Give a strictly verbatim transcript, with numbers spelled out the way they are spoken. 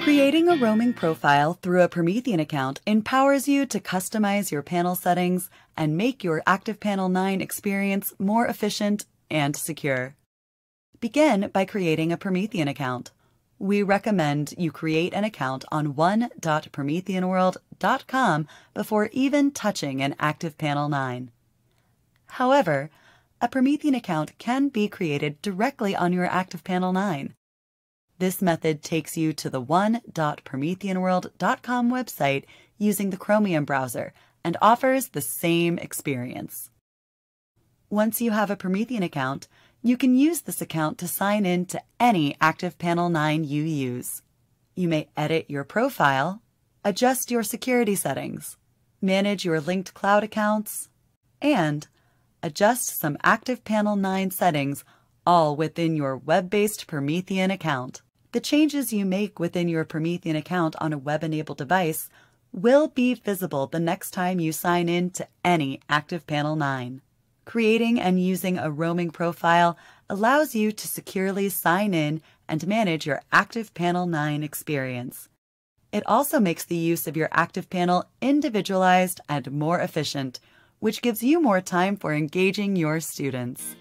Creating a roaming profile through a Promethean account empowers you to customize your panel settings and make your ActivePanel nine experience more efficient and secure. Begin by creating a Promethean account. We recommend you create an account on one dot promethean world dot com before even touching an ActivePanel nine. However, a Promethean account can be created directly on your ActivePanel nine. This method takes you to the one dot promethean world dot com website using the Chromium browser and offers the same experience. Once you have a Promethean account, you can use this account to sign in to any ActivePanel nine you use. You may edit your profile, adjust your security settings, manage your linked cloud accounts, and adjust some ActivePanel nine settings, all within your web-based Promethean account. The changes you make within your Promethean account on a web-enabled device will be visible the next time you sign in to any ActivePanel nine. Creating and using a roaming profile allows you to securely sign in and manage your ActivePanel nine experience. It also makes the use of your ActivePanel individualized and more efficient, which gives you more time for engaging your students.